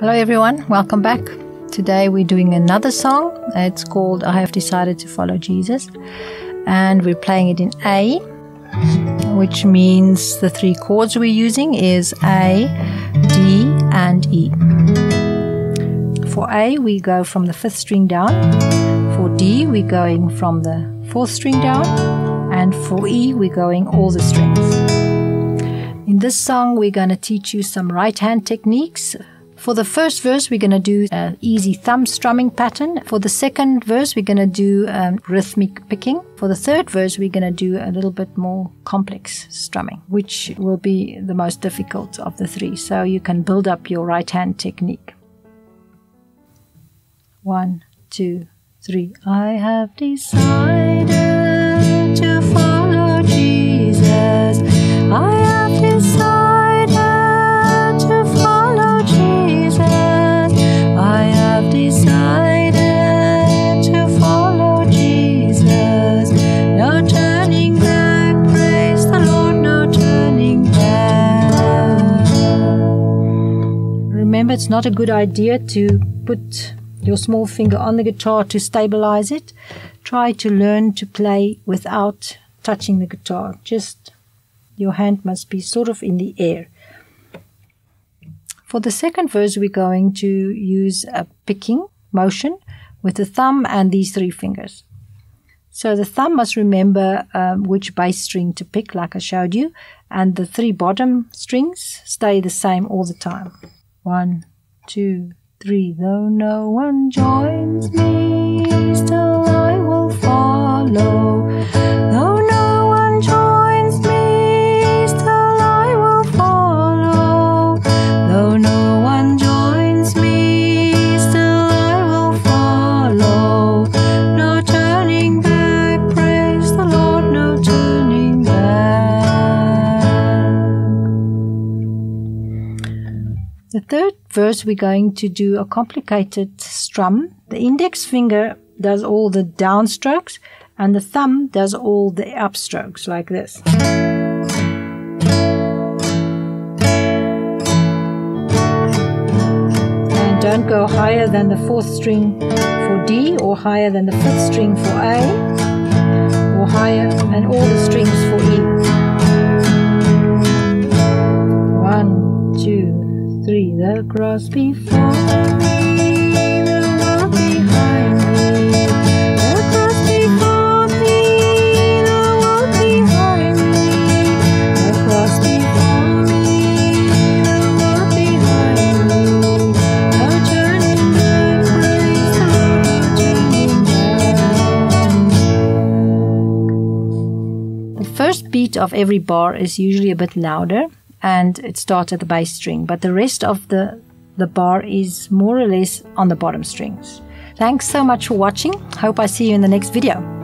Hello everyone, welcome back. Today we're doing another song. It's called I Have Decided to Follow Jesus, and we're playing it in A, which means the three chords we're using is A, D and E. For A we go from the fifth string down, for D we're going from the fourth string down, and for E we're going all the strings. In this song we're going to teach you some right hand techniques. For the first verse, we're going to do an easy thumb strumming pattern. For the second verse, we're going to do rhythmic picking. For the third verse, we're going to do a little bit more complex strumming, which will be the most difficult of the three. So you can build up your right hand technique. 1, 2, 3. I have decided to follow Jesus. I have decided. Remember, it's not a good idea to put your small finger on the guitar to stabilize it. Try to learn to play without touching the guitar. Just your hand must be sort of in the air. For the second verse, we're going to use a picking motion with the thumb and these three fingers. So the thumb must remember which bass string to pick, like I showed you, and the three bottom strings stay the same all the time. 1, 2, 3. Though no one joins me, still I will follow. Though no one joins me, still I will follow. Though no one joins me, still I will follow. No turning back, praise the Lord, no turning back. The third verse, we're going to do a complicated strum. The index finger does all the downstrokes and the thumb does all the upstrokes, like this. And don't go higher than the fourth string for D, or higher than the fifth string for A, or higher than all the strings for E. 1, 2, 3, the cross before me, the world behind me. The cross before me, the world behind me. The cross before me, the world behind me. No turning back, praise the Lord, no turning back. The first beat of every bar is usually a bit louder, and it starts at the bass string, but the rest of the bar is more or less on the bottom strings. Thanks so much for watching. Hope I see you in the next video.